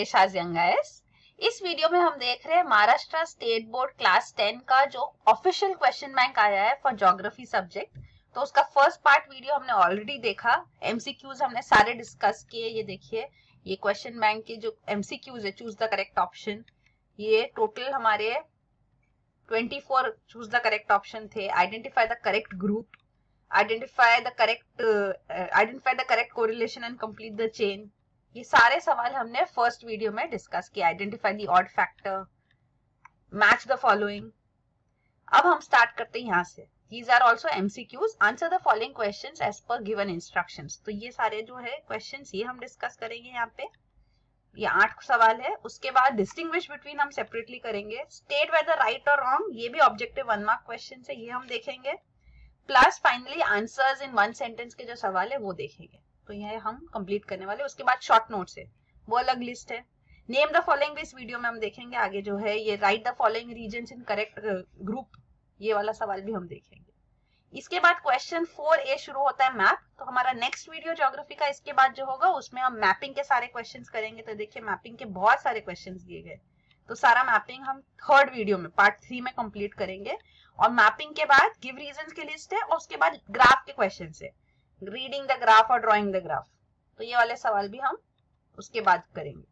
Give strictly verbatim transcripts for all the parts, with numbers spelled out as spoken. शाज़ यंगाइस। इस वीडियो में हम देख रहे हैं Maharashtra state board class ten का जो ऑफिशियल क्वेश्चन बैंक आया है फॉर ज्योग्राफी सब्जेक्ट। तो उसका फर्स्ट पार्ट वीडियो हमने ऑलरेडी देखा, एमसीक्यूज हमने सारे डिस्कस किए। ये देखिए, ये क्वेश्चन बैंक के जो एमसीक्यूज है, चूज द करेक्ट ऑप्शन, ये टोटल हमारे चौबीस चूज द करेक्ट ऑप्शन थे। Identify the correct group, identify the correct identify the correct correlation and complete the chain. ये सारे सवाल हमने फर्स्ट वीडियो में डिस्कस किया। Identify the odd factor, match the following. अब हम स्टार्ट करते हैं यहाँ से। These are also M C Qs. Answer the following questions as per given instructions. तो ये सारे जो है questions ये हम discuss करेंगे यहाँ पे। ये आठ सवाल है। उसके बाद distinguish between हम separately करेंगे। State whether right or wrong, ये भी objective one mark questions है, ये हम देखेंगे। Plus finally answers in one sentence के जो सवाल है वो देखेंगे। तो यह हम complete करने वाले। उसके बाद short notes है, वो अलग list है। Name the following भी इस वीडियो में हम देखेंगे। आगे जो है ये write the following regions in correct group, ये वाला सवाल भी हम देखेंगे। इसके बाद क्वेश्चन फोर ए शुरू होता है मैप। तो हमारा नेक्स्ट वीडियो ज्योग्राफी का इसके बाद जो होगा उसमें हम मैपिंग के सारे क्वेश्चंस करेंगे। तो देखिए, मैपिंग के बहुत सारे क्वेश्चंस दिए गए। तो सारा मैपिंग हम थर्ड वीडियो में पार्ट थ्री में कंप्लीट करेंगे। और मैपिंग के बाद गिव रीजंस की लिस्ट है और उसके बाद ग्राफ के क्वेश्चन है, रीडिंग द ग्राफ और ड्रॉइंग द ग्राफ। तो ये वाले सवाल भी हम उसके बाद करेंगे।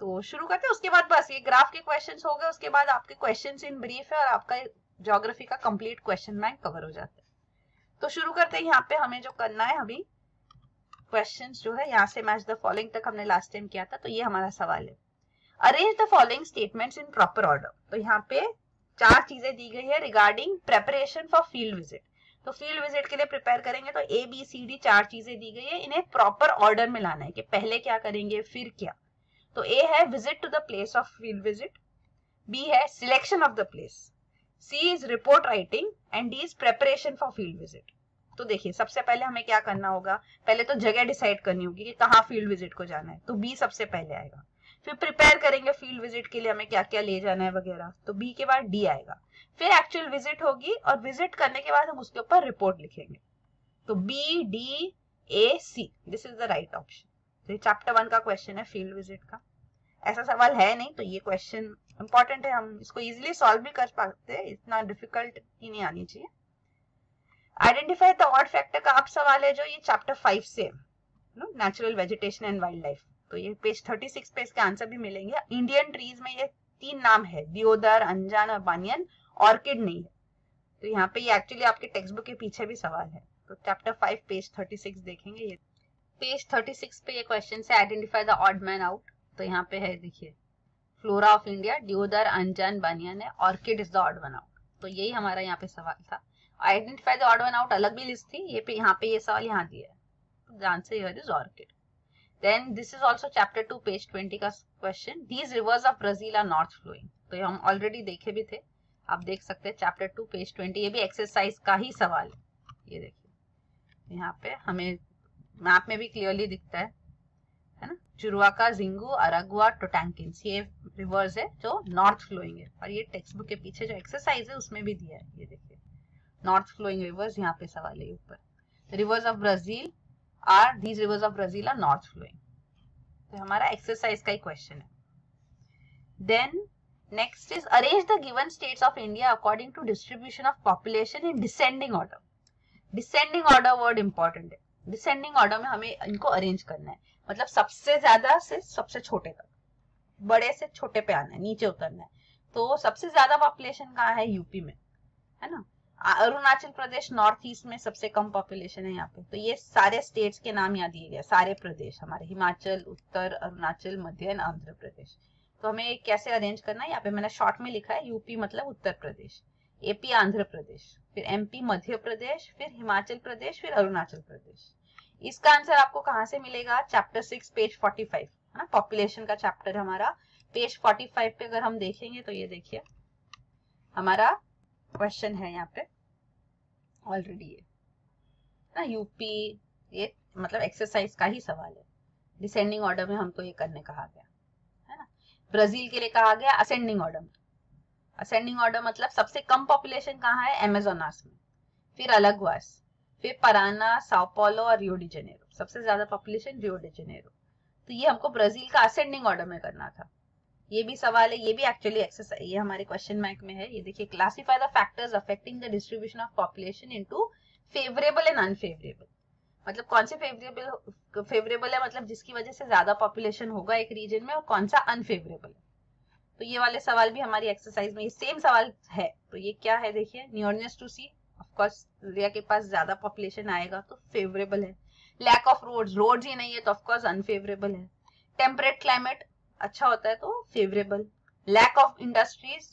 तो शुरू करते हैं। उसके बाद बस ये ग्राफ के क्वेश्चन हो गए, उसके बाद आपके क्वेश्चन इन ब्रीफ है और आपका ज्योग्राफी का कंप्लीट क्वेश्चन बैंक कवर हो जाता है। तो शुरू करते हैं। यहाँ पे हमें जो करना है, अभी क्वेश्चंस जो है यहाँ से मैच द फॉलोइंग तक हमने लास्ट टाइम किया था। तो ये हमारा सवाल है, arrange the following statements in proper order. तो यहाँ पे चार चीजें दी गई है regarding preparation for field visit. तो फील्ड विजिट के लिए प्रिपेयर करेंगे तो ए बी सी डी चार चीजें दी गई है, इन्हें प्रॉपर ऑर्डर में लाना है कि पहले क्या करेंगे फिर क्या। तो ए है visit to the place of field visit, B है selection of the place, C is report writing and D is preparation for field visit. तो देखिए, सबसे पहले हमें क्या करना होगा, पहले तो जगह डिसाइड करनी होगी कि कहाँ फील्ड विजिट को जाना है। तो बी सबसे पहले आएगा, फिर प्रिपेयर करेंगे फील्ड विजिट के लिए हमें क्या क्या ले जाना है वगैरह। तो बी के बाद डी आएगा, फिर एक्चुअल विजिट होगी और विजिट करने के बाद हम उसके ऊपर रिपोर्ट लिखेंगे। तो B D A C, this is the right option. Chapter one का क्वेश्चन है फील्ड विजिट का, ऐसा सवाल है नहीं। तो ये क्वेश्चन इंपॉर्टेंट है, हम इसको इजीली सॉल्व भी कर सकते हैं, इतना डिफिकल्ट ही नहीं आनी चाहिए। आइडेंटिफाई द ऑड फैक्टर का आप सवाल है जो ये चैप्टर फाइव से, natural vegetation and wild life. तो ये पेज छत्तीस पे इसके आंसर भी मिलेंगे। इंडियन ट्रीज में ये तीन नाम है, दियोदर, अंजान और बानियन, ऑर्किड नहीं है। तो यहाँ पे एक्चुअली आपके टेक्स्ट बुक के पीछे भी सवाल है। तो chapter five page thirty six देखेंगे, ये पेज थर्टी सिक्स पे ये क्वेश्चन है, identify the odd man out. तो यहाँ पे है, देखिए, flora of India, deodar, anjan, banyan है, orchid is the odd one out. तो यही हमारा यहाँ पे सवाल था। Identify the odd one out अलग भी लिस्ट थी, ये पे यहाँ पे ये सवाल यहाँ दिया है। The answer here is orchid. Then this is also chapter two page twenty का question, these rivers of Brazil are north flowing. तो ये हम ऑलरेडी देखे भी थे, आप देख सकते हैं चैप्टर टू पेज ट्वेंटी। ये भी एक्सरसाइज का ही सवाल है। ये देखिए, यहाँ पे हमें मैप में भी क्लियरली दिखता है है ना। चुरुआका, जिंगू, अरागुआ, टोटैंकिन्स, ये रिवर्स है जो नॉर्थ फ्लोइंग है। और ये टेक्स्ट बुक के पीछे जो एक्सरसाइज है उसमें भी दिया है। ये देखिए, नॉर्थ फ्लोइंग रिवर्स, यहाँ पे सवाल है ऊपर, rivers of Brazil are, these rivers of Brazil are north flowing. तो हमारा एक्सरसाइज का ही क्वेश्चन है। Then next is arrange the given states of India according to distribution of population in descending order. Descending order word important है। Descending order में हमें इनको arrange करना है, मतलब सबसे ज्यादा से सबसे छोटे तक, बड़े से छोटे पे आना है, नीचे उतरना है। तो सबसे ज्यादा पॉपुलेशन कहाँ है, यूपी में है ना। अरुणाचल प्रदेश नॉर्थ ईस्ट में सबसे कम पॉपुलेशन है यहाँ पे। तो ये सारे स्टेट्स के नाम यहाँ दिए गए, सारे प्रदेश हमारे, हिमाचल, उत्तर, अरुणाचल, मध्य एंड आंध्र प्रदेश। तो हमें कैसे अरेंज करना है, यहाँ पे मैंने शॉर्ट में लिखा है, यूपी मतलब उत्तर प्रदेश, एपी आंध्र प्रदेश, फिर एमपी मध्य प्रदेश, फिर हिमाचल प्रदेश, फिर अरुणाचल प्रदेश। इसका आंसर आपको कहाँ से मिलेगा, चैप्टर सिक्स पेज पैंतालीस है ना, पॉपुलेशन का चैप्टर हमारा। पेज पैंतालीस पे अगर हम देखेंगे तो ये देखिए हमारा क्वेश्चन है यहाँ पे ऑलरेडी, ये ना यूपी, ये मतलब एक्सरसाइज का ही सवाल है। डिसेंडिंग ऑर्डर में हमको ये करने कहा गया है ना। ब्राजील के लिए कहा गया असेंडिंग ऑर्डर में। असेंडिंग ऑर्डर मतलब सबसे कम पॉपुलेशन कहाँ है, अमेजोनास में, फिर अलगवास, फिर पराना, साओ पाउलो और रियो डी जेनेरो। सबसे ज्यादा पॉपुलेशन रियो डी जेनेरो। तो ये हमको ब्राजील का असेंडिंग ऑर्डर में करना था। ये भी सवाल है, ये भी एक्चुअली एक्सरसाइज, ये हमारे क्वेश्चन मार्क में है। ये देखिए, classify the factors affecting the distribution of population into favourable and unfavourable. मतलब कौन से फेवरेबल फेवरेबल है मतलब जिसकी वजह से ज्यादा पॉपुलेशन होगा एक रीजन में, और कौन सा अनफेवरेबल है। तो ये वाले सवाल भी हमारी एक्सरसाइज में, ये सेम सवाल है। तो ये क्या है देखिए, nearness to sea, of course area के पास ज्यादा पॉपुलेशन आएगा तो फेवरेबल है। लैक ऑफ रोड्स, रोड्स ही नहीं है तो ऑफ कोर्स अनफेवरेबल है। टेम्परेट क्लाइमेट अच्छा होता है तो favourable. Lack of industries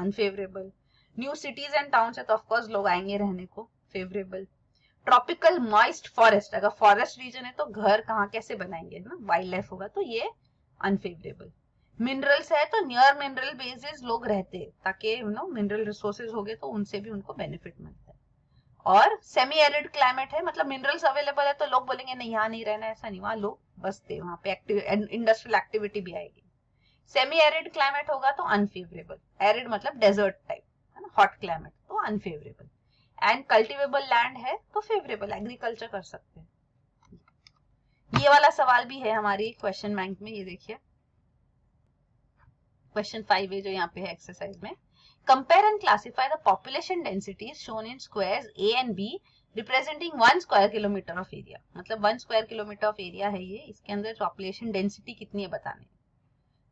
unfavourable. New cities and towns है तो ऑफ कोर्स लोग आएंगे रहने को, फेवरेबल। ट्रॉपिकल मॉइस्ट फॉरेस्ट, अगर फॉरेस्ट रीजन है तो घर कहाँ कैसे बनाएंगे ना, वाइल्ड लाइफ होगा, तो ये अनफेवरेबल। मिनरल्स है तो नियर मिनरल बेसिस लोग रहते हैं ताकि यू नो मिनरल रिसोर्सेज हो गए तो उनसे भी उनको बेनिफिट मिलता है। और सेमी एरिड क्लाइमेट है मतलब मिनरल्स अवेलेबल है तो लोग बोलेंगे नहीं यहाँ नहीं रहना, ऐसा नहीं, वहाँ लोग बसते, वहाँ पे इंडस्ट्रियल एक्टिविटी भी आएगी। सेमी एरिड क्लाइमेट होगा तो अनफेवरेबल, एरिड मतलब डेजर्ट टाइप है ना, हॉट क्लाइमेट तो अनफेवरेबल। एंड कल्टिवेबल लैंड है तो फेवरेबल, एग्रीकल्चर कर सकते हैं। ये वाला सवाल भी है हमारी क्वेश्चन बैंक में, ये देखिए क्वेश्चन फाइव है जो यहाँ पे है एक्सरसाइज में। Compare and classify the population densities shown in squares A and B representing one square kilometre of area. मतलब one square kilometre of area है ये, इसके अंदर पॉपुलेशन डेंसिटी कितनी है बताने,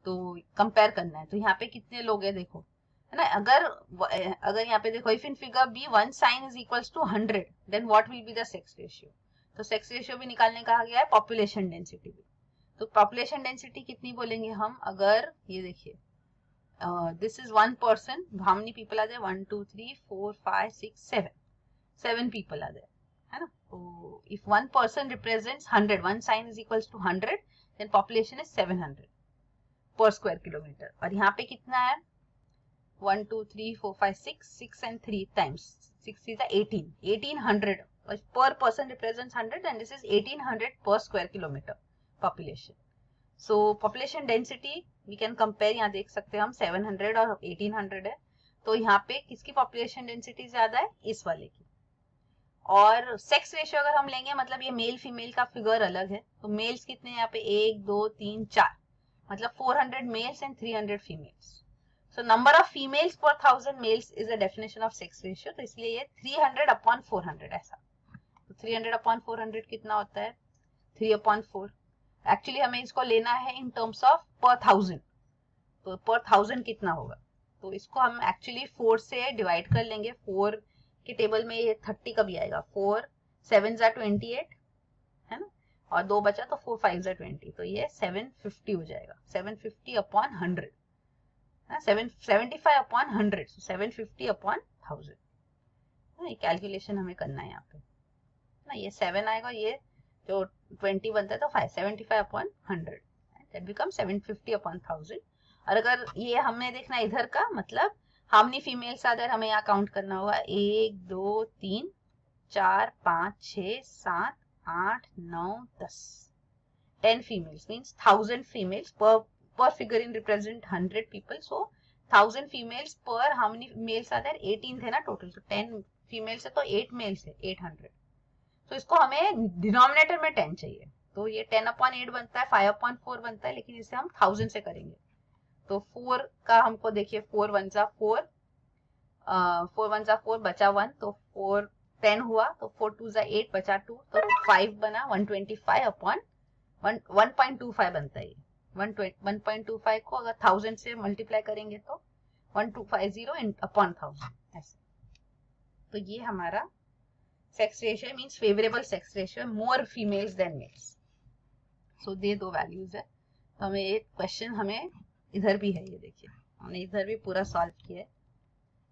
तो कंपेयर करना है। तो यहाँ पे कितने लोग हैं देखो है ना, अगर अगर यहाँ पे देखो if in figure B one sign is equals to hundred then what will be the sex ratio. तो सेक्स रेशियो भी निकालने कहा गया है, पॉपुलेशन डेंसिटी भी। तो पॉपुलेशन डेंसिटी कितनी बोलेंगे हम, अगर ये देखिए this is one person, how many people are there, one two three four five six seven, seven people are there है ना। तो if one person represents hundred, one sign is equals to hundred then population is seven hundred per square kilometre. और यहाँ पे कितना है one two three four five six, six and three times six is eighteen, eighteen hundred per person represents hundred and this is eighteen hundred per square kilometre population. So population density we can compare, यहाँ देख सकते हैं हम seven hundred और eighteen hundred है, तो यहाँ पे किसकी पॉपुलेशन डेंसिटी ज्यादा है, इस वाले की। और सेक्स रेशियो अगर हम लेंगे मतलब ये मेल फीमेल का फिगर अलग है, तो मेल्स कितने यहाँ पे एक दो तीन चार, मतलब four hundred males and three hundred females. So number of females per thousand males is a definition of sex ratio, तो इसलिए ये three hundred upon four hundred ऐसा। तो three hundred upon four hundred कितना होता है, थ्री अपॉन फोर। एक्चुअली हमें इसको लेना है in terms of per thousand, तो पर थाउजेंड कितना होगा, तो इसको हम एक्चुअली फोर से डिवाइड कर लेंगे। फोर के टेबल में ये थर्टी कभी आएगा, फोर सेवन जा ट्वेंटी एट है ना, और दो बचा तो फोर फाइव जा ट्वेंटी, तो ये सेवन फिफ्टी हो जाएगा, seven fifty upon hundred, seven seventy five upon hundred, seven fifty upon thousand. ये कैलकुलेशन हमें करना है यहाँ पे ना, ये सेवन आएगा, ये जो ट्वेंटी बनता है तो five, seventy five upon hundred that become seven fifty upon thousand. और अगर ये हमें देखना है इधर का मतलब how many females are there, हमें यहाँ काउंट करना होगा एक दो तीन चार पाँच छः सात आठ नौ दस, ten females means thousand females per per figure in represent hundred people. So thousand females per how many males are there, eighteen थे ना टोटल, तो टेन फीमेल्स है तो एट मेल्स है, एट हंड्रेड। तो इसको हमें डिनोमिनेटर में टेन चाहिए, तो ये टेन अपॉन एट बनता है, फाइव अपॉन फोर बनता है, लेकिन इसे हम थाउजेंड से करेंगे। तो फोर का हमको देखिए, फोर वन जा फोर, फोर वन जा फोर बचा वन, तो फोर टेन हुआ, तो फोर टू जा एट बचा टू, तो फाइव बना, one twenty five upon one, one point two five बनता है। One one point two five को अगर थाउजेंड से मल्टीप्लाई करेंगे तो one two five zero upon thousand ऐसे। तो ये हमारा sex ratio means favorable sex ratio, more females than males. So दे दो values है, तो हमें एक question हमें इधर भी है, ये देखिए हमने इधर भी पूरा solve किया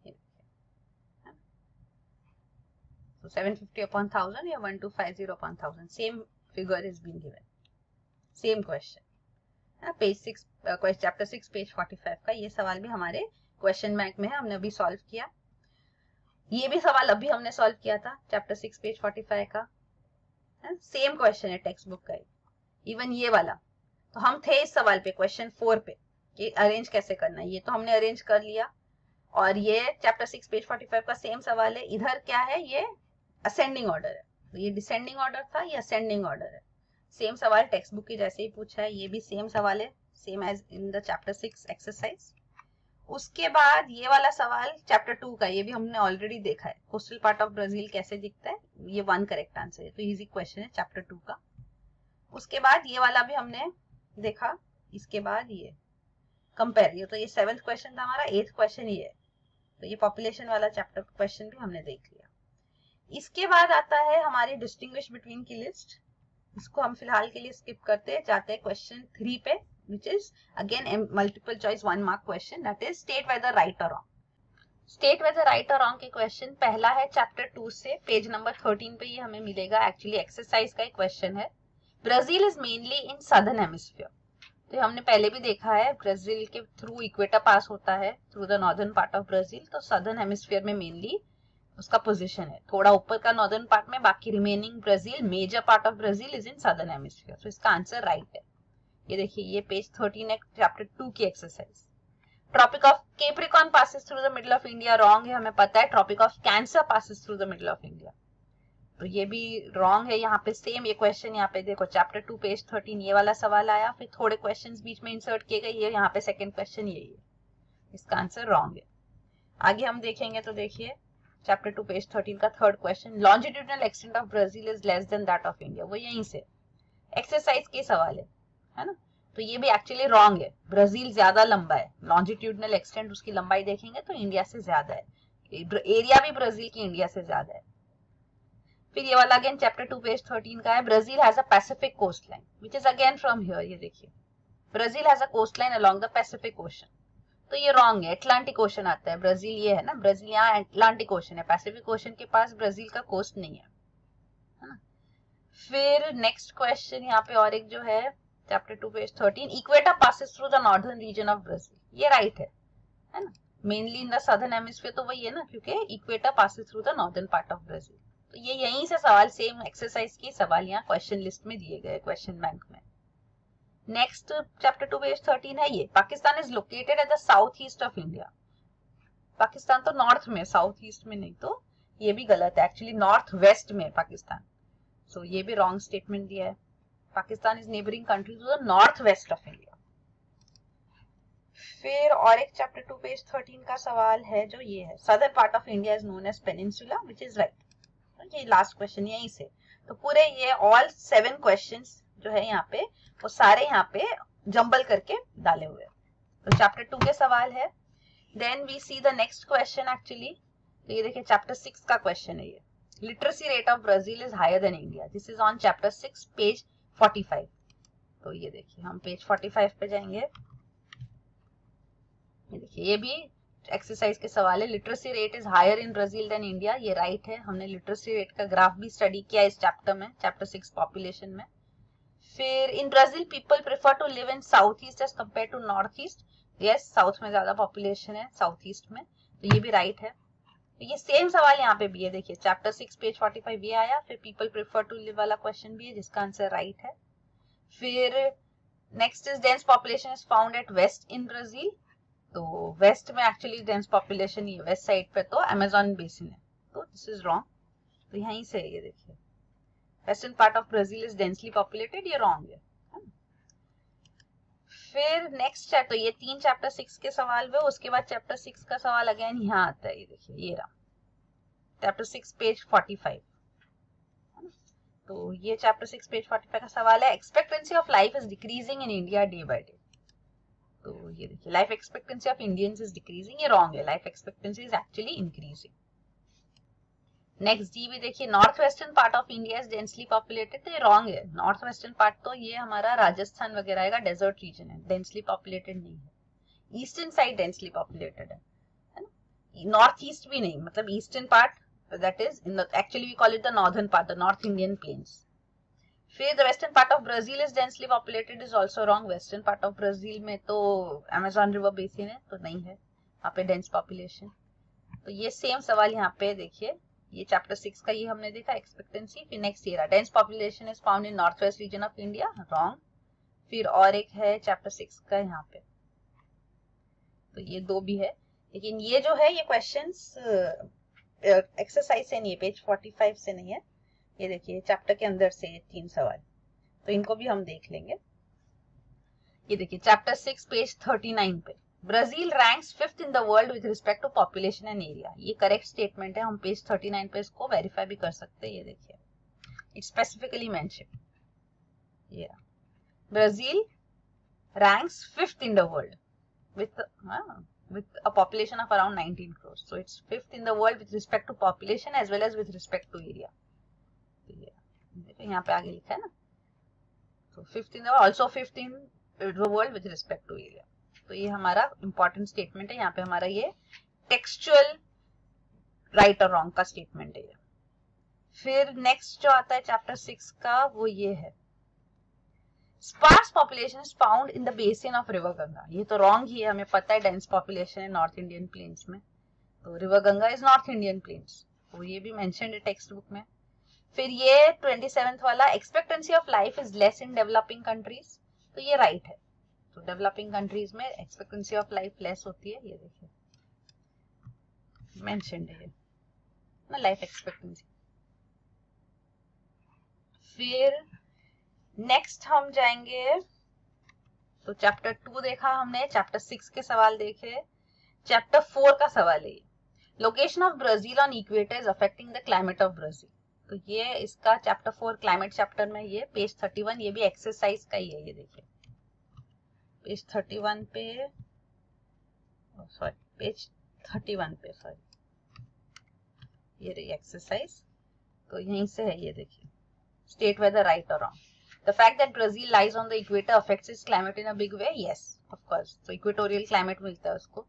है। So seven fifty upon thousand या one two five zero upon thousand, same figure is being given, same question है। page six, question chapter six page forty five का ये सवाल भी हमारे question bank में है, हमने अभी solve किया। ये भी सवाल अभी हमने सॉल्व किया था chapter six page forty five का, सेम क्वेश्चन है टेक्स्ट बुक का, इवन ये वाला। तो हम थे इस सवाल पे क्वेश्चन फोर पे कि अरेंज कैसे करना है, ये तो हमने अरेंज कर लिया। और ये chapter six page forty five का सेम सवाल है। इधर क्या है, ये असेंडिंग ऑर्डर है, तो ये डिसेंडिंग ऑर्डर था, ये असेंडिंग ऑर्डर है। सेम सवाल टेक्स्ट बुक के जैसे ही पूछा है, ये भी सेम सवाल है, same as in the chapter six exercise. उसके बाद ये वाला सवाल चैप्टर टू का, ये भी हमने ऑलरेडी देखा है, कोस्टल पार्ट ऑफ ब्राजील कैसे दिखता है, ये वन करेक्ट आंसर है, तो इजी क्वेश्चन है चैप्टर टू का। उसके बाद ये वाला भी हमने देखा, इसके बाद ये कंपेयर, ये तो ये सेवेंथ क्वेश्चन था हमारा, एथ क्वेश्चन ये है, तो ये पॉपुलेशन वाला चैप्टर क्वेश्चन भी हमने देख लिया। इसके बाद आता है हमारी डिस्टिंग्विश बिटवीन की लिस्ट, इसको हम फिलहाल के लिए स्किप करते जाते हैं क्वेश्चन थ्री पे, which is again a multiple choice one mark question, that is state whether right or wrong. State whether right or wrong के question पहला है chapter टू से page number थर्टीन पे, ये हमें मिलेगा, actually exercise का एक question है। Brazil is mainly in southern hemisphere, तो हमने पहले भी देखा है Brazil के through equator pass होता है, through the northern part of Brazil, तो southern hemisphere में mainly उसका पोजिशन है, थोड़ा ऊपर का northern part में, बाकी remaining Brazil, major part of Brazil is in southern hemisphere, तो इसका आंसर राइट है। ये देखिए ये पेज थर्टीन है चैप्टर टू की exercise. Tropic of Capricorn passes through the middle of India, wrong है हमें पता है। Tropic of Cancer passes through the middle of India, तो ये भी रॉन्ग है। यहाँ पे सेम ये क्वेश्चन, यहाँ पे देखो चैप्टर टू पेज थर्टीन ये वाला सवाल आया, फिर थोड़े क्वेश्चंस बीच में इंसर्ट किए गए, ये यहाँ पे सेकंड क्वेश्चन यही है, इसका आंसर रॉन्ग है। आगे हम देखेंगे तो देखिए चैप्टर टू पेज थर्टीन का third question, longitudinal extent of Brazil is less than that of India, वो यहीं से एक्सरसाइज के सवाल है है ना, तो ये भी एक्चुअली रॉन्ग है। ब्राजील ज्यादा लंबा है, लॉन्जिट्यूडनल एक्सटेंट उसकी लंबाई देखेंगे तो इंडिया से ज्यादा है, एरिया भी ब्राजील की इंडिया से ज्यादा है। फिर ये वाला again chapter two page thirteen का है, Brazil has a Pacific coast line which is again from here, ये देखिए Brazil has a coast line along the Pacific Ocean, तो ये रॉन्ग है। अटलांटिक ओशन आता है, ब्राजील ये है ना, ब्राजील यहाँ अटलांटिक ओशन है, पैसिफिक ओशन के पास ब्राजील का कोस्ट नहीं है, है ना। फिर नेक्स्ट क्वेश्चन यहाँ पे और एक जो है chapter two page thirteen, equator passes through the northern region of Brazil, ये राइट है, है ना, mainly in the southern hemisphere, तो वही है ना, क्योंकि equator passes through the northern part of Brazil, तो ये यहीं से सवाल, सेम एक्सरसाइज के सवाल यहाँ क्वेश्चन लिस्ट में दिए गए क्वेश्चन बैंक में। Next chapter two page thirteen है ये, Pakistan is located at the south east of India, Pakistan तो नॉर्थ में, साउथ ईस्ट में नहीं, तो ये भी गलत है, एक्चुअली नॉर्थ वेस्ट में पाकिस्तान, सो so, ये भी रॉन्ग स्टेटमेंट दिया है। Pakistan is neighbouring country to the north west of India. फिर और एक चैप्टर टू पेज थर्टीन का सवाल है जो ये है, southern part of India is known as peninsula which is right, ये लास्ट क्वेश्चन यहीं से। तो पूरे ये ऑल सेवन क्वेश्चंस जो है यहाँ पे, वो सारे यहाँ पे जंबल करके डाले हुए हैं, तो चैप्टर टू के सवाल है। Then we see the next question actually, तो ये देखिए चैप्टर सिक्स का क्वेश्चन है ये, literacy rate of Brazil is higher than India, this is on chapter six page forty five, तो ये देखिए हम पेज फोर्टी फाइव पे जाएंगे, ये देखिए ये भी एक्सरसाइज के सवाल है, literacy rate is higher in Brazil than India, ये राइट है, हमने लिटरेसी रेट का ग्राफ भी स्टडी किया इस चैप्टर में, चैप्टर सिक्स पॉपुलेशन में। फिर in Brazil people prefer to live in south east as compare to north east, yes south में ज्यादा पॉपुलेशन है साउथ ईस्ट में, तो ये भी राइट है। तो ये सेम सवाल यहाँ पे भी है, देखिए chapter six page forty five ये आया, फिर पीपल प्रेफर टू लिव वाला क्वेश्चन भी है जिसका आंसर राइट है। फिर next is dense population is found at west in Brazil, तो वेस्ट में एक्चुअली डेंस पॉपुलेशन ये वेस्ट साइड पे तो अमेजॉन बेसिन है, तो दिस इज रॉन्ग, तो यहीं से ये देखिए western part of Brazil is densely populated, ये रॉन्ग है। फिर नेक्स्ट चैप्टर, ये तीन चैप्टर सिक्स के सवाल हुए, उसके बाद चैप्टर सिक्स का सवाल अगेन यहाँ आता है, ये देखिए ये रहा chapter six page forty five, तो ये chapter six page forty five का सवाल है, expectancy of life is decreasing in India day by day, तो ये देखिए life expectancy of Indians is decreasing, ये रॉन्ग है, life expectancy is actually increasing. Next D भी देखिए, north western part of India is densely populated, तो ये wrong है, नॉर्थ वेस्टर्न पार्ट तो ये हमारा राजस्थान वगैरह का डेजर्ट रीजन है, डेंसली पॉपुलेटेड नहीं है, ईस्टर्न साइड डेंसली पॉपुलेटेड है, नॉर्थ ईस्ट भी नहीं, मतलब eastern part that is in the actually we call it the northern part, the North Indian plains. फिर the western part of Brazil is densely populated is also wrong. Western part of Brazil में तो Amazon river basin है, तो नहीं है यहाँ पे dense population. तो ये same सवाल यहाँ पे देखिए, ये chapter सिक्स का ये हमने देखा expectancy. फिर next ये रहा dense population is found in northwest region of India, wrong. फिर और एक है chapter सिक्स का यहाँ पे, तो ये दो भी है, लेकिन ये जो है ये questions एक्सरसाइज uh, से नहीं है, पेज फोर्टी फाइव से नहीं है, ये देखिए चैप्टर के अंदर से तीन सवाल। तो इनको भी हम देख लेंगे। ये देखिए chapter six page thirty nine पे, Brazil ranks fifth in the world with respect to population and area. ये करेक्ट स्टेटमेंट है, हम पेज थर्टी नाइन पे इसको वेरीफाई भी कर सकते हैं। ये देखिए इट्स स्पेसिफिकली मेंशन, ये Brazil ranks fifth in the world with with a population of around nineteen crores, so it's fifth in the world with respect to population as well as with respect to area. देखो यहाँ पे आगे लिखा है ना, so fifth in the also fifth in the world with respect to area. तो ये हमारा important statement है, यहाँ पे हमारा ये textual right or wrong का statement है। फिर next जो आता है chapter six का वो ये है, sparse population is found in the basin of river Ganga. ये तो रॉन्ग ही है, हमें पता है डेंस पॉपुलेशन है नॉर्थ इंडियन प्लेन्स में, तो river Ganga is north Indian plains, तो ये भी मेंशन्ड है टेक्स्ट बुक में। फिर ये ट्वेंटी सेवेंथ वाला, expectancy of life is less in developing countries, तो ये राइट है। तो डेवलपिंग कंट्रीज में एक्सपेक्टेंसी ऑफ लाइफ लेस होती है, ये देखिए मेंशन्ड है ना लाइफ एक्सपेक्टेंसी। फिर नेक्स्ट हम जाएंगे, तो चैप्टर टू देखा हमने, चैप्टर सिक्स के सवाल देखे, चैप्टर फोर का सवाल है location of Brazil on equator is affecting the climate of Brazil. तो ये इसका चैप्टर फोर क्लाइमेट चैप्टर में ये पेज थर्टी वन ये भी एक्सरसाइज का ही है। ये देखिए पेज थर्टी वन पे सॉरी पेज थर्टी वन पे सॉरी ये रही एक्सरसाइज, तो यहीं से है। ये देखिए स्टेट वेदर राइट और wrong. The fact that Brazil lies on the equator affects its climate in a big way. Yes, of course. So equatorial climate मिलता है उसको।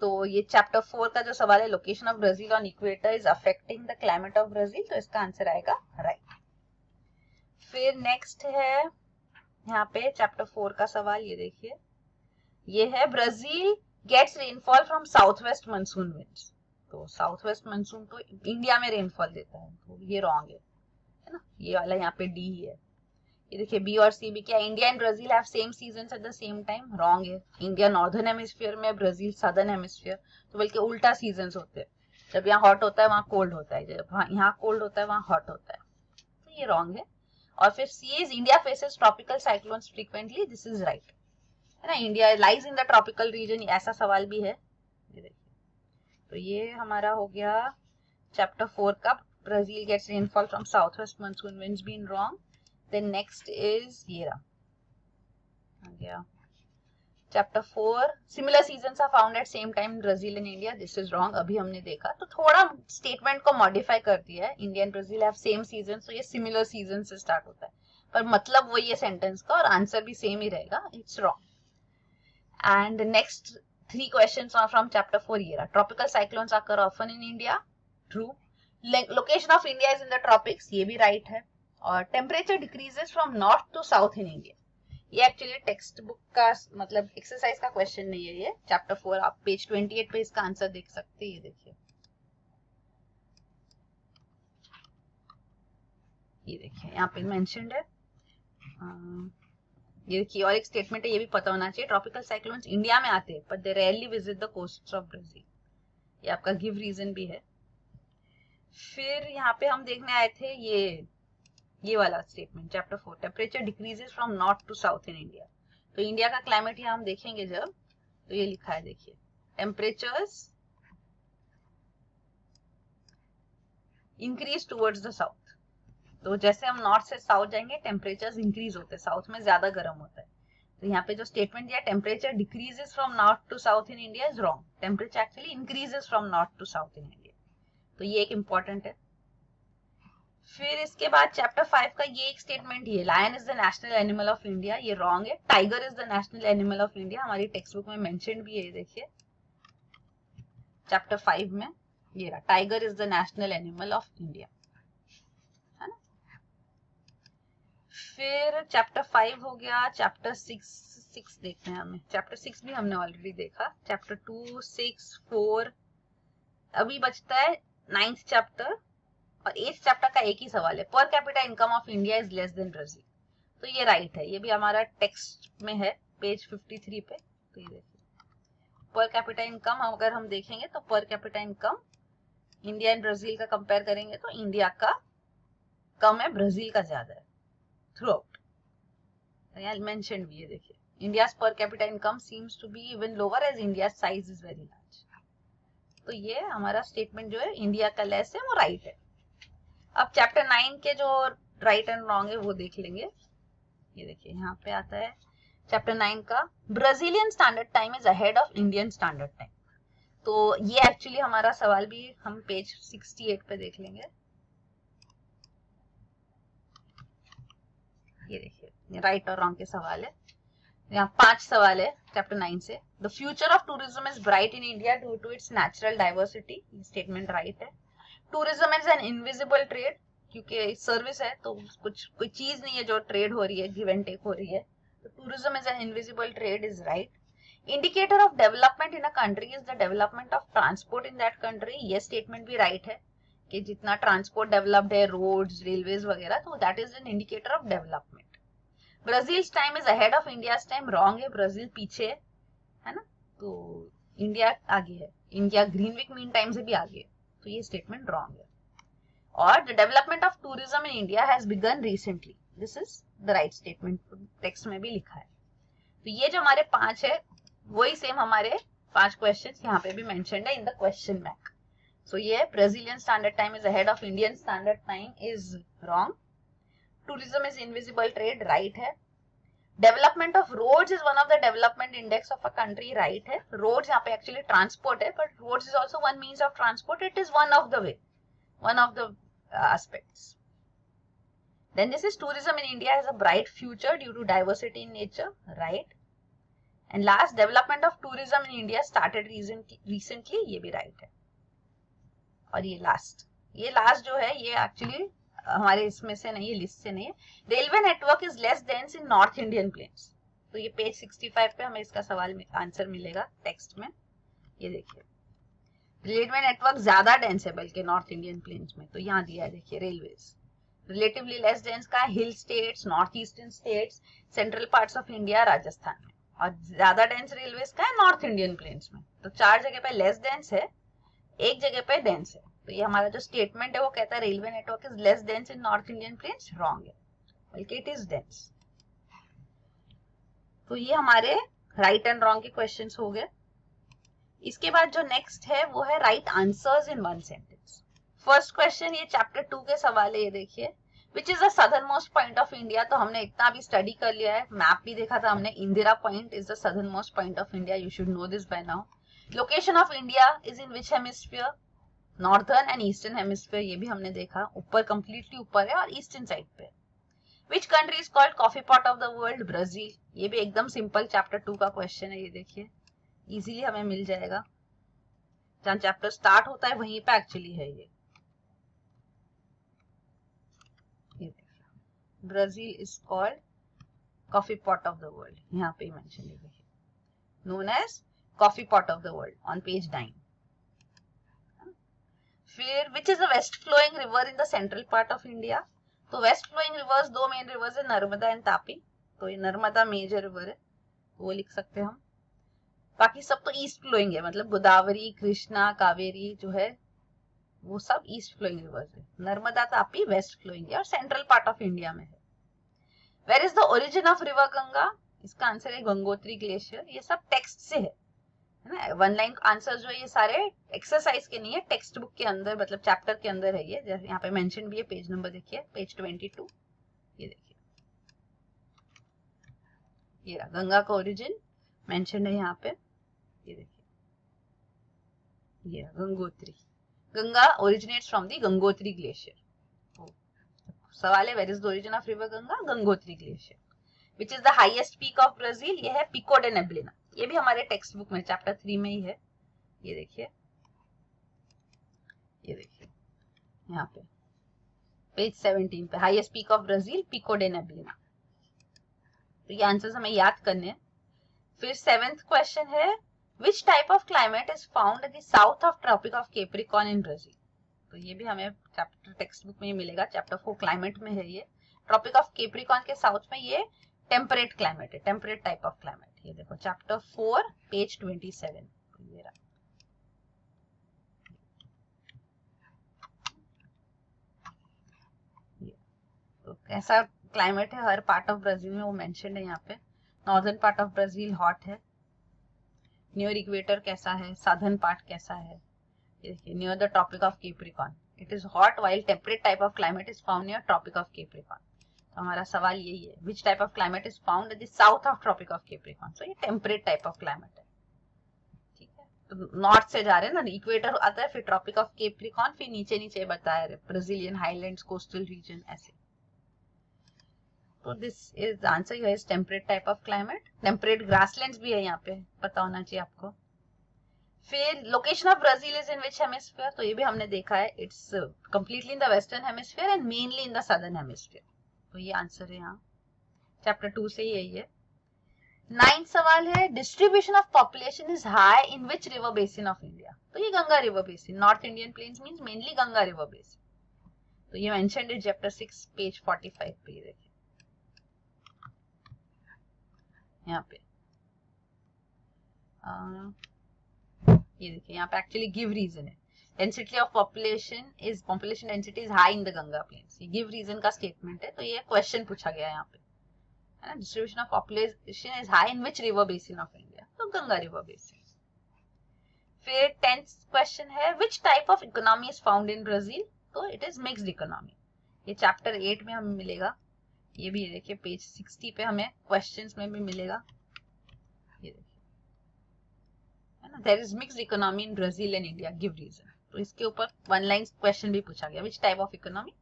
तो ये chapter four का जो सवाल है location of Brazil on equator is affecting the climate of Brazil, तो इसका आंसर आएगा right। फिर next है यहाँ पे chapter four का सवाल, ये देखिए ये है Brazil gets rainfall from southwest monsoon winds। तो southwest monsoon तो इंडिया में rainfall देता है, तो ये wrong है, है ना। ये वाला यहाँ पे D ही है। ये देखिए बी और सी भी क्या, India and Brazil have same seasons at the same time, wrong है। इंडिया नॉर्दर्न हेमिस्फीयर में, ब्राजील सदर्न हेमिस्फीयर, तो बल्कि उल्टा सीजन्स होते हैं। जब यहाँ हॉट होता है वहाँ कोल्ड होता है, जब यहाँ कोल्ड होता है वहाँ हॉट होता है, तो ये रॉन्ग है। और फिर C is India faces tropical cyclones frequently, this is right, है ना। India lies in the tropical region, ऐसा सवाल भी है। ये देखिए तो ये हमारा हो गया चैप्टर फोर का, Brazil gets rainfall from south west monsoon winds, been wrong. Then next is ये रहा गया chapter four, similar seasons are found at same time Brazil and India, this is wrong, अभी हमने देखा। तो थोड़ा स्टेटमेंट को मॉडिफाई कर दिया है, India and Brazil have same season, तो ये सिमिलर सीजन से स्टार्ट होता है, पर मतलब वही है सेंटेंस का और आंसर भी सेम ही रहेगा, it's wrong. And next three question are from chapter four, ये रहा tropical cyclones occur often in India, true. Location of India is in the tropics, ये भी राइट है। और temperature decreases from north to south in India, ये actually text book का मतलब exercise का क्वेश्चन नहीं है ये। चैप्टर फोर आप पेज ट्वेंटी एट पे इसका आंसर देख सकते हैं। ये देखिए ये देखिए यहाँ पे मेंशन्ड है। ये देखिए और एक स्टेटमेंट है, ये भी पता होना चाहिए, ट्रॉपिकल साइक्लोन्स इंडिया में आते हैं but they rarely visit the coasts of Brazil, ये आपका गिव रीजन भी है। फिर यहाँ पे हम देखने आए थे ये ये वाला statement chapter four, temperature decreases from north to south in India, तो इंडिया का क्लाइमेट यहाँ हम देखेंगे जब, तो ये लिखा है देखिए temperatures increase towards the south. तो जैसे हम नॉर्थ से साउथ जाएंगे टेम्परेचर्स इंक्रीज होते हैं, साउथ में ज्यादा गर्म होता है। तो यहाँ पे जो स्टेटमेंट दिया temperature decreases from north to south in India is wrong, temperature actually increases from north to south in India, तो ये एक इम्पॉर्टेंट है। फिर इसके बाद चैप्टर फाइव का ये एक स्टेटमेंट ही है, lion is the national animal of India, ये रॉन्ग है। Tiger is the national animal of India, हमारी टेक्स्ट बुक में मेंशन भी है, देखिए चैप्टर फाइव में ये रहा tiger is the national animal of India, है ना। फिर चैप्टर फाइव हो गया, चैप्टर सिक्स सिक्स देखते हैं हमें, चैप्टर सिक्स भी हमने ऑलरेडी देखा, चैप्टर टू, सिक्स, फोर, अभी बचता है नाइन्थ चैप्टर। और एथ चैप्टर का एक ही सवाल है, per capita income of India is less than Brazil, तो ये राइट है, ये भी हमारा टेक्स्ट में है पेज फिफ्टी थ्री पे। तो ये देखिए पर कैपिटा इनकम अगर हम देखेंगे तो per capita income India and Brazil का कंपेयर करेंगे तो इंडिया का कम है, ब्राजील का ज्यादा है थ्रू आउट, as mentioned भी है देखिए. India's per capita income seems to be even lower as India's size is very large. तो ये हमारा statement जो है India का less है वो right है. अब chapter nine के जो right and wrong है वो देख लेंगे. ये देखिए यहाँ पे आता है चैप्टर नाइन का Brazilian standard time is ahead of Indian standard time. तो ये एक्चुअली हमारा सवाल भी हम पेज अड़सठ पे देख लेंगे. ये देखिए राइट और रॉन्ग के सवाल है. यहाँ पांच सवाल है चैप्टर नाइन से. The future of tourism is bright in India due to its natural diversity. Statement right है. Tourism is an invisible trade क्योंकि सर्विस है तो कुछ कोई चीज नहीं है जो ट्रेड हो रही है, गिव एंड टेक हो रही है. Tourism is an invisible trade is right. Indicator of development in a country is the development of transport in that country. ये statement भी right है कि जितना transport developed है, roads, railways वगैरह, तो that is an indicator of development. Brazil's time is ahead of India's time. Wrong है. Brazil पीछे है, है ना? तो India आगे है. India Greenwich mean time से भी आगे है. तो ये statement wrong है. और the development of tourism in India has begun recently. This is the right statement. Text में भी लिखा है. तो ये जो हमारे पांच है वही सेम हमारे पांच क्वेश्चंस यहाँ पे भी मेंशन है in the question bank. So ये Brazilian standard time is ahead of Indian standard time is wrong. Tourism is invisible trade right है. Development of roads is one of the development index of a country right है. Roads यहाँ पे actually transport है but roads is also one means of transport. It is one of the way, one of the aspects. Then this is tourism in India has a bright future due to diversity in nature, right? And last, development of tourism in India started recently. Recently, ये भी right है. और ये last, ये last जो है ये actually हमारे इसमें से नहीं, list से नहीं है. Railway network is less dense in North Indian plains. तो ये page sixty-five पे हमें इसका सवाल answer मिलेगा text में. ये देखिए. Railway network ज़्यादा dense है बल्कि North Indian plains में. तो यहाँ दिया है देखिए railways. रिलेटिवली लेस डेंस का hill states, north eastern states, central parts of India, Rajasthan में. और ज्यादा डेंस रेलवेज का है नॉर्थ इंडियन प्लेन्स में. तो चार जगह पे लेस डेंस है, एक जगह पे डेंस है. तो ये हमारा जो स्टेटमेंट है वो कहता है railway network is less dense in north Indian plains. Wrong है बल्कि इट इज डेंस. तो ये हमारे राइट एंड रॉन्ग के क्वेश्चन हो गए. इसके बाद जो नेक्स्ट है वो है right answers in one sentence. First question ये चैप्टर टू के सवाल है. ये देखिए which is the southern most point of India. तो हमने इतना भी स्टडी कर लिया है, मैप भी देखा था हमने. Indira point is the southern most point of India. You should know this by now. Location of India is in which hemisphere, northern and eastern hemisphere. ये भी हमने देखा, ऊपर कंप्लीटली ऊपर है और ईस्टर्न साइड पे. Which country is called coffee pot of the world. Brazil. ये भी एकदम सिंपल चैप्टर टू का क्वेश्चन है. ये देखिए इजिली हमें मिल जाएगा. जहाँ चैप्टर स्टार्ट होता है वहीं पे एक्चुअली है ये. Brazil is called coffee pot of the world. यहाँ पे mention है, known as coffee pot of the world on page nine. फिर which is the west flowing river in the central part of India. तो west flowing rivers दो main rivers है, Narmada and Tapi. तो ये Narmada major river है, वो लिख सकते हैं हम. बाकी सब तो east flowing है, मतलब गोदावरी, कृष्णा, कावेरी जो है वो सब ईस्ट फ्लोइंग रिवर्स है. नर्मदा तापी वेस्ट फ्लोइंग है और सेंट्रल पार्ट ऑफ इंडिया में है. Where is the origin of river Ganga. इसका आंसर है गंगोत्री ग्लेशियर. ये सब टेक्स्ट से है, है ना. वन लाइन आंसर जो है ये सारे एक्सरसाइज के नहीं है, टेक्स्ट बुक के अंदर मतलब चैप्टर के अंदर है. ये यहाँ पे मेंशन भी है, पेज नंबर देखिए पेज ट्वेंटी टू. ये देखिए ये गंगा का ओरिजिन मेंशन है यहाँ पे. ये देखिए ये Gangotri. Ganga originates from the Gangotri glacier. सवाल है where is the origin of river Ganga, Gangotri glacier. Which is the highest peak of Brazil. ये है पिको डे नेब्लिना. ये भी हमारे टेक्स्ट बुक में चैप्टर थ्री में ही है. ये देखिए ये देखिए यहाँ पे पेज सेवनटीन पे highest peak of Brazil Pico de Neblina. तो ये आंसर्स हमें याद करने हैं. फिर सेवेंथ क्वेश्चन है Which type of climate is found in the south of Tropic of Capricorn in Brazil? तो ये भी हमें चैप्टर टेक्स्ट बुक में मिलेगा. चैप्टर फोर क्लाइमेट में है ये. ट्रॉपिक ऑफ कैप्रिकॉर्न के साउथ में ये टेम्परेट क्लाइमेट है, टेम्परेट टाइप ऑफ क्लाइमेट. ये देखो chapter four page twenty seven. तो ऐसा क्लाइमेट है, हर पार्ट ऑफ ब्राजील में वो मेंशन है। यहाँ पे northern part of Brazil hot है, नियर इक्वेटर कैसा है, साधन पार्ट कैसा है, near the tropic of Capricorn it is hot while temperate type of climate is found near tropic of Capricorn. तो हमारा सवाल यही है which type of climate is found at the south of tropic of Capricorn. So ये temperate type of climate है, ठीक है। North से जा रहे हैं ना, इक्वेटर आता है, फिर ट्रॉपिक ऑफ कैप्रिकॉर्न, फिर नीचे नीचे बताया ब्राजीलियन हाईलैंड्स, कोस्टल रीजन ऐसे। तो दिस इज आंसर, ये is temperate type of climate. Temperate grasslands भी है यहाँ पे, पता होना चाहिए आपको। फिर location of Brazil is in which hemisphere, तो ये भी हमने देखा है, it's completely in the western hemisphere and mainly in the southern hemisphere. तो ये आंसर है यहाँ, चैप्टर टू से यही है। नाइन्थ सवाल है distribution of population is high in which river basin of India. तो ये Ganga river basin, north Indian plains means mainly Ganga river basin. तो ये मेंशन्ड है chapter six page forty five पे, ये देखिए यहाँ पे, आ, ये देखिए यहाँ पे एक्चुअली गिव रीजन है, density of population is, population density is high in the Ganga plains, ये गिव रीजन का स्टेटमेंट है। तो ये क्वेश्चन पूछा गया है यहाँ पे, है ना, distribution of population is high in which river basin of India, तो गंगा रिवर बेसिन। फिर टेंथ क्वेश्चन है which type of economy is found in Brazil, तो इट इज मिक्सड इकोनॉमी। ये चैप्टर एट में हमें मिलेगा, ये भी देखिए पेज सिक्सटी पे हमें क्वेश्चंस में भी मिलेगा, ये देखिए, है ना, there is mixed economy in Brazil and India give reason. तो इसके ऊपर वन लाइन क्वेश्चन भी पूछा गया, which type of economy,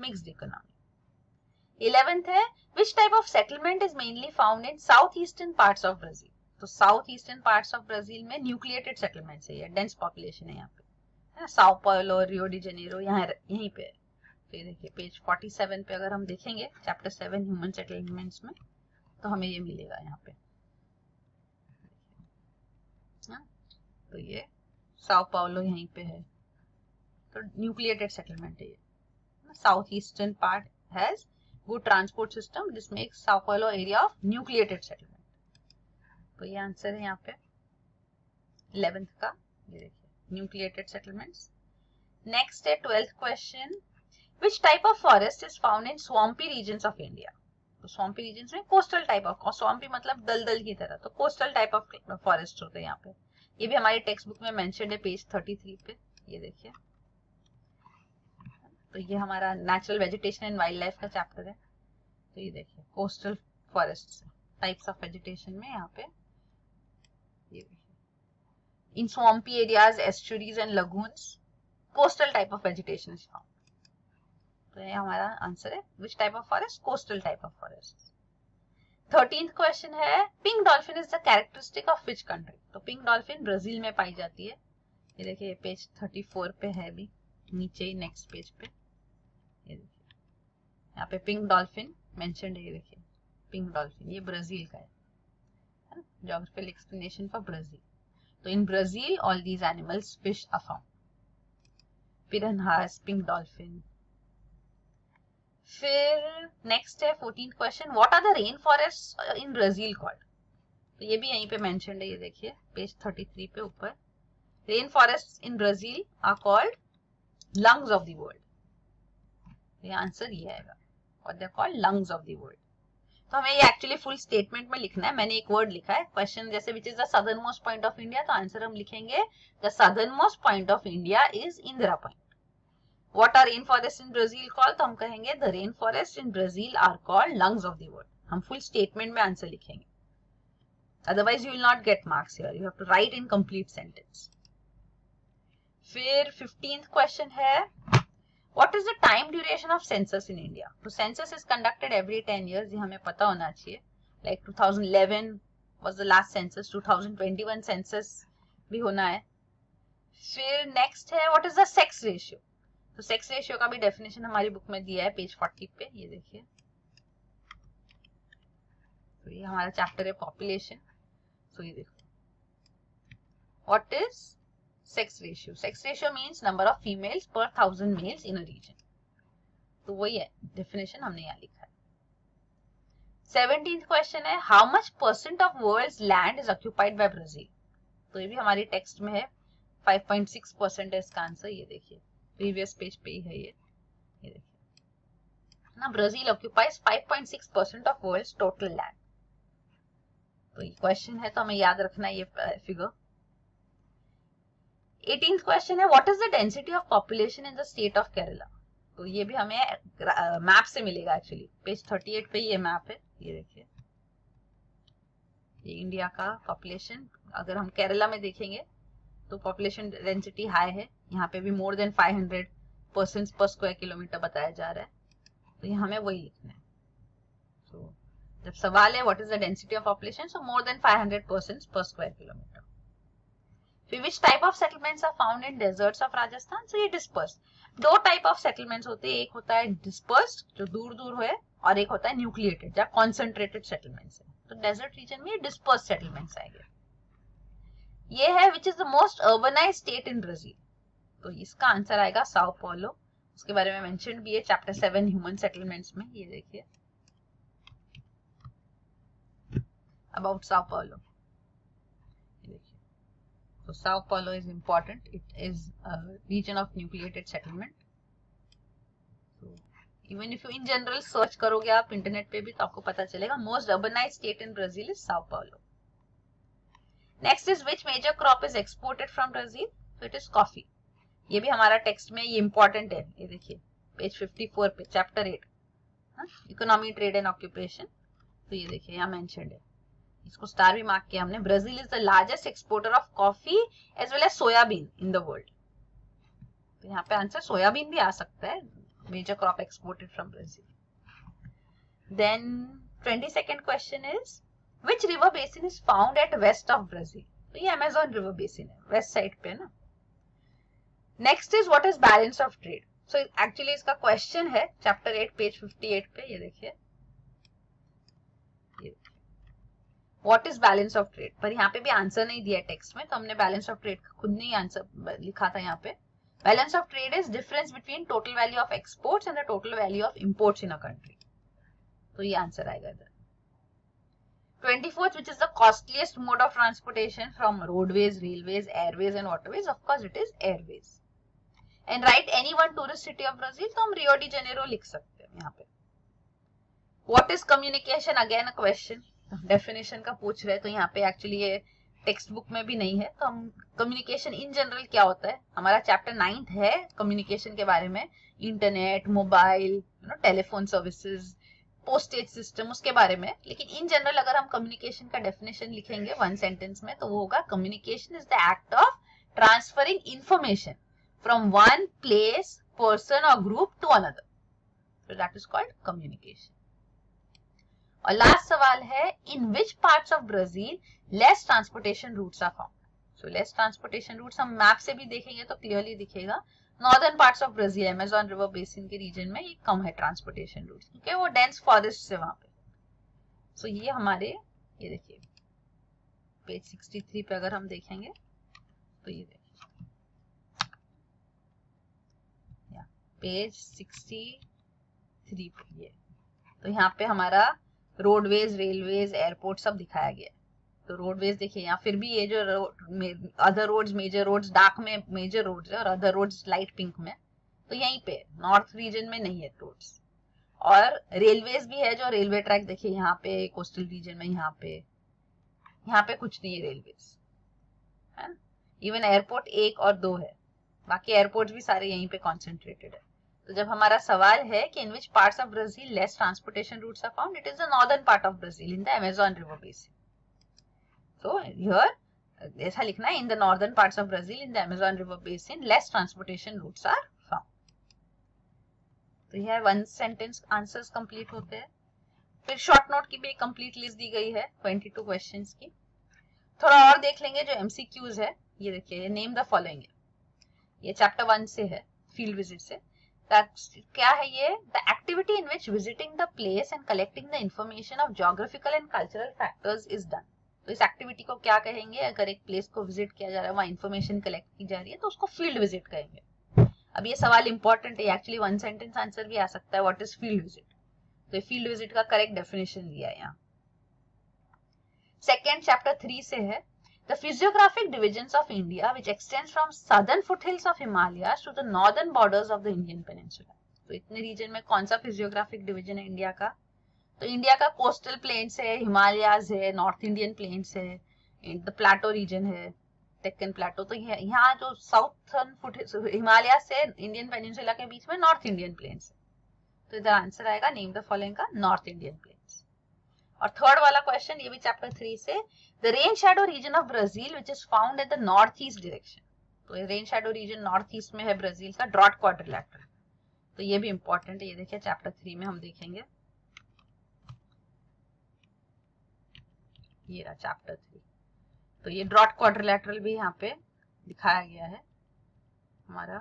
mixed economy. Eleventh है which type of settlement is mainly found in south eastern parts of Brazil. तो south eastern parts of Brazil में nucleated settlements है, डेंस पॉपुलेशन है यहाँ पे, है ना, Sao Paulo, Rio de Janeiro, यहाँ यहीं पे है। तो ये देखिए पेज फोर्टी सेवन पे अगर हम देखेंगे चैप्टर सेवन ह्यूमन सेटलमेंट्स में, तो हमें ये मिलेगा यहाँ पे, ना? तो ये साओ पाउलो यहीं पे है, तो न्यूक्लिएटेड सेटलमेंट है ये। South eastern part has good transport system, this makes Sao Paulo area of nucleated settlement. तो ये आंसर है यहाँ पे इलेवेंथ का, ये देखिए न्यूक्लिएटेड सेटलमेंट्स। नेक्स्ट है twelfth question Which type of forest is found in swampy regions of India? तो swampy regions में coastal type of, swampy मतलब दलदल की तरह, तो coastal type of forest होते हैं यहाँ पे। ये भी हमारी टेक्स्ट बुक में mentioned है पेज थर्टी थ्री पे, ये देखिए। तो ये हमारा natural vegetation and wildlife का चैप्टर है। तो ये देखिए coastal forests types of vegetation में यहाँ पे, ये देखिए in swampy areas, estuaries and lagoons, coastal type of vegetation is found। तो ये हमारा आंसर है which type of forest, coastal type of forest. Thirteen question है pink dolphin is the characteristic of which country. तो pink dolphin Brazil में पाई जाती है, ये देखिए पेज थर्टी फोर पे है, भी नीचे ही नेक्स्ट पेज पे, ये देखिए यहाँ पे पिंक डॉल्फिन मेंशन्ड है, ये देखिए पिंक डॉल्फिन, ये ब्राजील का है, ज्योग्राफिकल एक्सप्लेनेशन फॉर ब्राजील। तो in Brazil all these animals fish are found, piranhas, pink dolphin. फिर नेक्स्ट है fourteen question what are the rain forest in Brazil called. तो ये भी यहीं पे मेंशन्ड है, ये देखिए पेज थर्टी थ्री पे ऊपर, rain forest in Brazil are called lungs of the world. ये आंसर ये आएगा, और they are called lungs of the world. तो हमें ये एक्चुअली फुल स्टेटमेंट में लिखना है, मैंने एक वर्ड लिखा है क्वेश्चन जैसे which is the southern most point of India, तो आंसर हम लिखेंगे the southern most point of India is Indira point. What are rain forests in Brazil called? तो हम कहेंगे the rain forests in Brazil are called lungs of the world. हम full statement में answer लिखेंगे, otherwise you will not get marks here. You have to write in complete sentence. फिर fifteenth question है what is the time duration of census in India? तो census is conducted every ten years, ये हमें पता होना चाहिए, like twenty eleven was the last census, twenty twenty-one census भी होना है। फिर next है what is the sex ratio? तो सेक्स रेशियो का भी डेफिनेशन हमारी बुक में दिया है पेज फोर्टी पे, ये देखिए। तो ये हमारा चैप्टर है पॉपुलेशन, तो ये देखो what is sex ratio. Sex ratio means number of females per thousand males in a region. तो वही है डेफिनेशन हमने यहाँ लिखा है। सेवनटीन्थ क्वेश्चन है how much percent of world's land is occupied by Brazil. तो ये भी हमारी टेक्स्ट में है, फाइव पॉइंट सिक्स परसेंट है इसका आंसर, ये देखिए प्रीवियस पेज पे ही है ये, ये देखिए, Now Brazil occupies five point six percent of world's total land. तो ये क्वेश्चन है तो हमें याद रखना ये फिगर. eighteenth क्वेश्चन है what is the density of population in the state of Kerala. तो ये भी हमें मैप से मिलेगा एक्चुअली. पेज थर्टी एट पे ये मैप है, ये देखिए ये इंडिया का पॉपुलेशन. अगर हम केरला में देखेंगे तो पॉपुलेशन डेंसिटी हाई है. यहाँ पे भी more than five hundred persons per square kilometre बताया जा रहा है. तो ये हमें वही लिखना है. so, जब सवाल है what is the density of population, so more than five hundred persons per square kilometre. फिर which type of settlements are found in deserts of Rajasthan. So ये डिस्पर्स्ड. दो टाइप ऑफ सेटलमेंट्स होते हैं, एक होता है डिस्पर्स्ड जो दूर दूर है और एक होता है न्यूक्लिएटेड जहाँ कॉन्सेंट्रेटेड सेटलमेंट्स है. तो डेजर्ट रीजन में डिस्पर्स्ड सेटलमेंट्स आएंगे. ये है which is the most urbanised state in Brazil. तो इसका आंसर आएगा साओ पाउलो. उसके बारे में मेंशन भी है चैप्टर सेवन ह्यूमन सेटलमेंट्स में. ये देखिए अबाउट साओ पाउलो. देखिए तो Sao Paulo is important. It is region of nucleated settlement. Even if you in general search करोगे आप इंटरनेट पे भी तो आपको पता चलेगा most urbanised state in Brazil is Sao Paulo. Next is which major crop is exported from Brazil. So it is coffee. ये भी हमारा टेक्स्ट में ये इम्पोर्टेंट है. ये देखिए पेज फिफ्टी फोर पे chapter eight economy trade and occupation. तो ये देखिए यहाँ मेंशन्ड है. इसको स्टार भी मार्क किया हमने. Brazil is the largest exporter of coffee as well as soybean in the world. तो यहाँ पे आंसर सोयाबीन भी आ सकता है. Major crop exported from Brazil. Then twenty second question is Which river basin is found at west of Brazil? तो ये Amazon river basin है, west side पे ना. Next is what is balance of trade? So actually इसका question है, chapter eight page fifty-eight पे ये देखिए. What is balance of trade? पर यहाँ पे भी answer नहीं दिया text में, तो हमने balance of trade खुद नहीं answer लिखा था यहाँ पे. Balance of trade is difference between total value of exports and the total value of imports in a country. तो ये answer आएगा इधर. twenty-fourth, which is the costliest mode of transportation from roadways, railways, airways and waterways? Of course, it is airways. And write any one tourist city of Brazil. तो हम Rio de Janeiro लिख सकते हैं यहाँ पे. What is communication? Again a question. Definition का पूछ रहे हैं तो यहाँ पे actually ये text book में भी नहीं है. तो हम communication in general क्या होता है? हमारा chapter ninth है communication के बारे में. Internet, mobile, you know, telephone services, postage system उसके बारे में. लेकिन इन जनरल अगर हम कम्युनिकेशन का डेफिनेशन लिखेंगे वन सेंटेंस में तो वो होगा communication is the act of transferring information from one place person और group to another. So that is called communication. और लास्ट सवाल है in which parts of Brazil less transportation routes are found. So less transportation routes हम map से भी देखेंगे तो clearly दिखेगा. Northern parts of Brazil Amazon river basin के रीजन में ये कम है ट्रांसपोर्टेशन रूट्स क्योंकि वो डेंस फॉरेस्ट है वहां पे. सो so, ये हमारे ये देखिए पेज सिक्सटी थ्री पे अगर हम देखेंगे तो ये देखिए या पेज सिक्सटी थ्री पे ये तो यहाँ पे हमारा रोडवेज रेलवेज एयरपोर्ट सब दिखाया गया है. तो रोडवेज देखिए यहाँ फिर भी ये जो road other roads major roads dark में मेजर रोड्स है और अदर रोड्स लाइट पिंक में. तो यहीं पे नॉर्थ रीजन में नहीं है रोड्स. और रेलवेज भी है जो रेलवे ट्रैक देखिए यहाँ पे कोस्टल रीजन में. यहाँ पे यहाँ पे कुछ नहीं है रेलवेज है. इवन एयरपोर्ट एक और दो है, बाकी एयरपोर्ट भी सारे यहीं पे कॉन्सेंट्रेटेड है. तो जब हमारा सवाल है कि in which parts of Brazil less transportation routes are found, it is the northern part of Brazil in the Amazon river basin. So here, ऐसा लिखना है in the northern parts of Brazil in the Amazon River Basin, less transportation routes are found. तो यह one sentence answers complete होते हैं. फिर short note की भी complete list दी गई है twenty-two questions की. थोड़ा और देख लेंगे जो M C Qs है. ये देखिए name the following है. ये chapter one से है field visit से. क्या है ये? The activity in which visiting the place and collecting the information of geographical and cultural factors is done. तो इस एक्टिविटी को क्या कहेंगे? अगर एक प्लेस को विजिट किया जा रहा है, वहाँ इन्फॉर्मेशन कलेक्ट की जा रही है तो उसको फील्ड विजिट कहेंगे. अब ये सवाल इंपॉर्टेंट है. एक्चुअली वन सेंटेंस आंसर भी आ सकता है व्हाट इज फील्ड विजिट. तो ये फील्ड विजिट का करेक्ट डेफिनेशन दिया है यहाँ. सेकेंड चैप्टर थ्री से है the physiographic divisions of India which extends from southern foothills of Himalaya to the northern borders of the Indian peninsula. तो इतने रीजन में कौन सा फिजियोग्राफिक डिवीजन है इंडिया का? तो इंडिया का कोस्टल प्लेन्स है, हिमालयाज है, नॉर्थ इंडियन प्लेन्स है, द प्लाटो रीजन है, डेक्कन प्लाटो। तो यहाँ जो साउथर्न फुट हिमालय से इंडियन पेनिनसुला के बीच में नॉर्थ इंडियन प्लेन्स है। तो इधर आंसर आएगा नेम द फॉलोइंग का नॉर्थ इंडियन प्लेन्स। और थर्ड वाला क्वेश्चन ये भी चैप्टर थ्री से, the rain shadow region of Brazil which is found at the north east direction. तो rain shadow region north east में है ब्राजील का, ड्रॉट क्वाड्रिलैटरल। तो ये भी इंपॉर्टेंट है, ये देखिए चैप्टर थ्री में हम देखेंगे। ये रहा चैप्टर थ्री, तो ये ड्रॉट क्वाड्रिलैटरल भी यहाँ पे दिखाया गया है हमारा।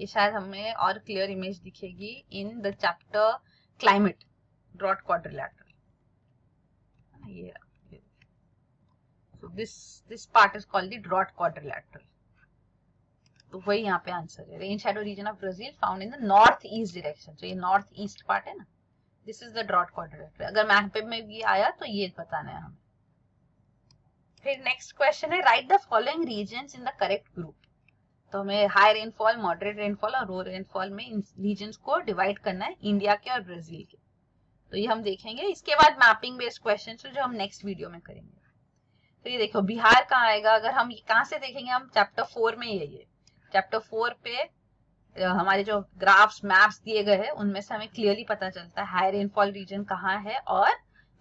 ये शायद हमें और क्लियर इमेज दिखेगी in the chapter climate, drought quadrilateral. ये this this part is called the drought quadrilateral. तो वही यहाँ पे आंसर है, rain shadow region of Brazil found in the north east direction. तो ये नॉर्थ ईस्ट पार्ट है ना, this is the drought quadrilateral. अगर मैप में भी आया तो ये बताना है हमें। फिर नेक्स्ट क्वेश्चन है, write the following regions in the correct group. तो हमें हाई रेनफॉल, मॉडरेट रेनफॉल और लो रेनफॉल में इन रीजन्स को डिवाइड करना है, इंडिया के और ब्राजील के। तो ये हम देखेंगे। इसके बाद मैपिंग बेस्ड क्वेश्चन जो हम नेक्स्ट वीडियो में करेंगे। तो ये देखो बिहार कहाँ आएगा, अगर हम कहाँ से देखेंगे, हम चैप्टर फोर में ही है ये। चैप्टर फोर पे हमारे जो ग्राफ्स मैप्स दिए गए हैं उनमें से हमें क्लियरली पता चलता है हाई रेनफॉल रीजन कहाँ है और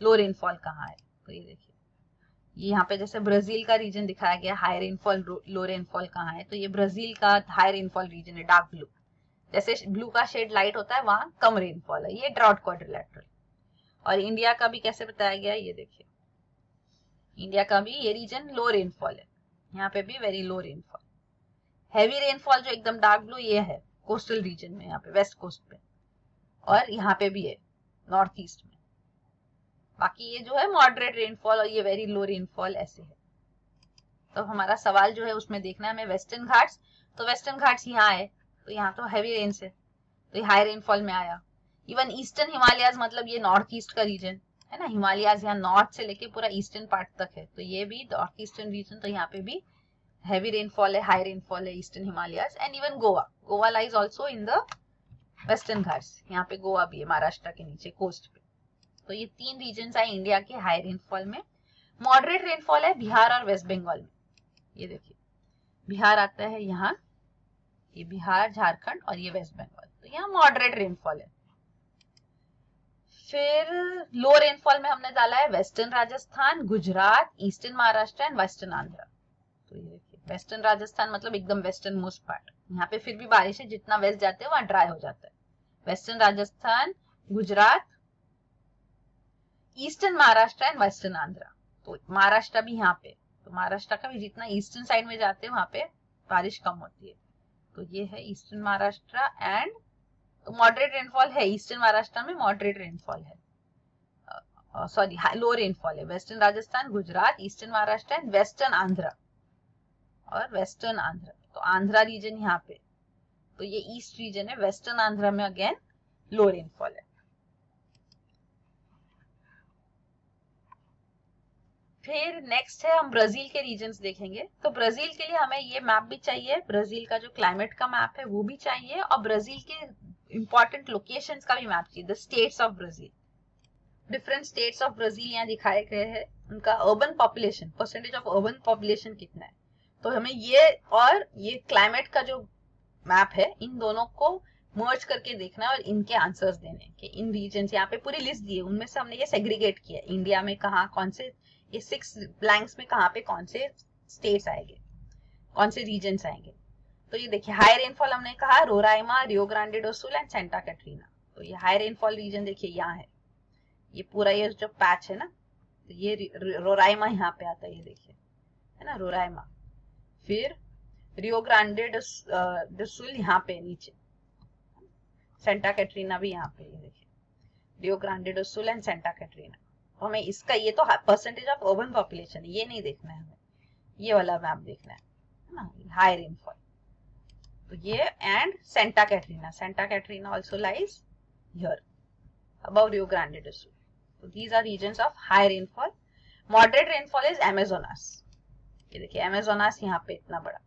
लो रेनफॉल कहाँ है। तो ये देखिए ये यहाँ पे जैसे ब्राजील का रीजन दिखाया गया, हाई रेनफॉल लो रेनफॉल कहाँ है। तो ये ब्राजील का हाई रेनफॉल रीजन है, डार्क ब्लू, जैसे ब्लू का शेड लाइट होता है वहाँ कम रेनफॉल है, ये ड्रॉट क्वाड्रिलैटरल। और इंडिया का भी कैसे बताया गया, ये देखिए इंडिया का भी ये रीजन लो रेनफॉल है, यहाँ पे भी very low rainfall. Heavy rainfall जो एकदम डार्क ब्लू ये है कोस्टल रीजन में, यहाँ पे वेस्ट कोस्ट पे, और यहाँ पे भी है नॉर्थ ईस्ट में। बाकी ये जो है मॉडरेट रेनफॉल और ये वेरी लो रेनफॉल ऐसे है। तो हमारा सवाल जो है उसमें देखना है हमें वेस्टर्न घाट्स। तो वेस्टर्न घाट्स यहाँ है, तो यहाँ तो हैवी रेन से, तो हाई रेनफॉल में आया। इवन ईस्टर्न हिमालयाज मतलब ये नॉर्थ ईस्ट का रीजन है ना, हिमालयाज यहाँ नॉर्थ से लेके पूरा ईस्टर्न पार्ट तक है, तो ये भी नॉर्थ ईस्टर्न रीजन। तो यहाँ पे भी हैवी रेनफॉल है, हाई रेनफॉल है, eastern Himalayas. And even Goa, Goa lies also in the western Ghats, यहाँ पे गोवा भी है महाराष्ट्र के नीचे कोस्ट पे। तो ये तीन रीजन्स आए इंडिया के हाई रेनफॉल में। मॉडरेट रेनफॉल है बिहार और वेस्ट बंगाल में, ये देखिए बिहार आता है यहाँ, ये बिहार, झारखंड और ये वेस्ट बंगाल, तो यहाँ मॉडरेट रेनफॉल है। फिर लो रेनफॉल में हमने डाला है western Rajasthan, Gujarat, eastern Maharashtra and western Andhra. तो ये देखिए वेस्टर्न राजस्थान मतलब एकदम वेस्टर्न मोस्ट पार्ट, यहाँ पे फिर भी बारिश है, जितना वेस्ट जाते हैं वहां ड्राई हो जाता है। Western Rajasthan, Gujarat, eastern Maharashtra and western Andhra. तो महाराष्ट्र भी यहाँ पे, तो महाराष्ट्र का भी जितना ईस्टर्न साइड में जाते हैं वहां पे बारिश कम होती है। तो ये है eastern Maharashtra and moderate rainfall है, ईस्टर्न महाराष्ट्र में मॉडरेट रेनफॉल है, सॉरी लो रेनफॉल है, western Rajasthan, Gujarat, eastern Maharashtra and western Andhra और वेस्टर्न आंध्रा। तो आंध्रा रीजन यहाँ पे, तो ये ईस्ट रीजन है, वेस्टर्न आंध्रा में अगेन लो रेनफॉल है। फिर नेक्स्ट है हम ब्राजील के रीजन्स देखेंगे। तो ब्राजील के लिए हमें ये मैप भी चाहिए, ब्राजील का जो क्लाइमेट का मैप है वो भी चाहिए, और ब्राजील के इंपॉर्टेंट लोकेशंस का भी मैप चाहिए, the states of Brazil. Different states of Brazil यहाँ दिखाए गए हैं, उनका urban population, percentage of urban population कितना है। तो हमें ये और ये क्लाइमेट का जो मैप है इन दोनों को मर्ज करके देखना है और इनके आंसर्स देने कि इन रीजन्स यहाँ पे पूरी लिस्ट दी है, उनमें से हमने ये सेग्रीगेट किया है इंडिया में कहाँ कौन से, ये सिक्स ब्लैंक्स में कहाँ पे कौन से स्टेट्स आएंगे, कौन से रीजन्स आएंगे। तो ये देखिए हाई रेनफॉल हमने कहा Roraima, Rio Grande do Sul and Santa Catarina. तो ये हाई रेनफॉल रीजन देखिए यहाँ है, ये पूरा ये जो पैच है ना, तो ये रोराइमा यहाँ पे आता है, ये देखिए है ना रोराइमा। फिर रियो ग्रांडे डो सुल यहाँ पे नीचे, सेंटा कैटरीना भी यहाँ पे, ये देखिए Rio Grande do Sul and Santa Catarina. तो हमें इसका ये तो परसेंटेज ऑफ अर्बन पॉपुलेशन है, ये नहीं देखना है हमें, ये वाला मैप देखना है ना हाई रेनफॉल। तो ये and Santa Catarina, Santa Catarina also lies here about Rio Grande do Sul. तो these are regions of high rainfall. Moderate rainfall is Amazonas, ये देखिए अमेज़ोनास यहाँ पे इतना बड़ा।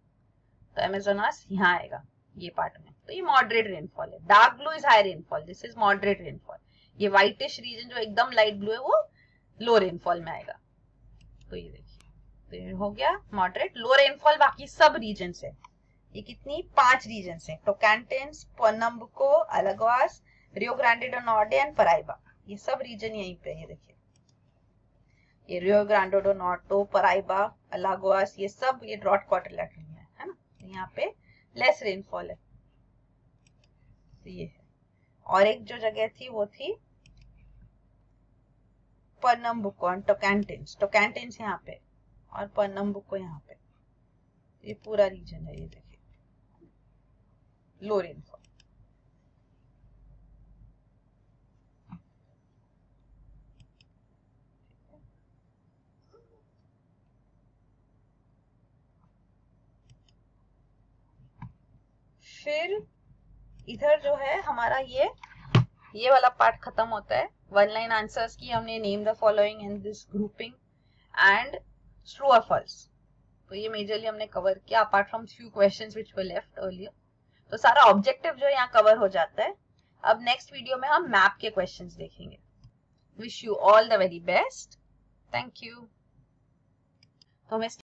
तो अमेजोनास यहाँ आएगा ये पार्ट में। तो ये मॉडरेट रेनफॉल है। Dark blue is high rainfall, this is moderate rainfall. ये व्हाइटिश रीजन जो एकदम लाइट ब्लू है वो लो रेनफॉल में आएगा। तो ये देखिए, तो ये हो गया मॉडरेट। लो रेनफॉल बाकी सब रीजन है। ये कितनी पांच रीजन है, Tocantins, Pernambuco, Alagoas, Rio Grande do Norte and Paraiba. ये सब रीजन यहीं पे है। ये देखिए, ये Rio Grande do Norte, Paraiba, Alagoas, ये सब ये ड्रॉट क्वाड्रिलेटरल में है ना। यहाँ पे लेस रेनफॉल है। तो ये है। और एक जो जगह थी वो थी पनम्बुको एंड टोकैंटेंस। टोकैंटेंस यहाँ पे और पनम्बुको यहाँ पे। ये पूरा रीजन है। ये देखिए लो रेनफॉल। फिर इधर जो है हमारा ये ये वाला पार्ट खत्म होता है। वन लाइन आंसर्स की हमने name the following and this grouping and true और फॉल्स। तो ये मेजरली हमने कवर किया apart from few questions which were left earlier. तो सारा ऑब्जेक्टिव जो है यहाँ कवर हो जाता है। अब नेक्स्ट वीडियो में हम मैप के क्वेश्चंस देखेंगे। Wish you all the very best. Thank you. तो हमें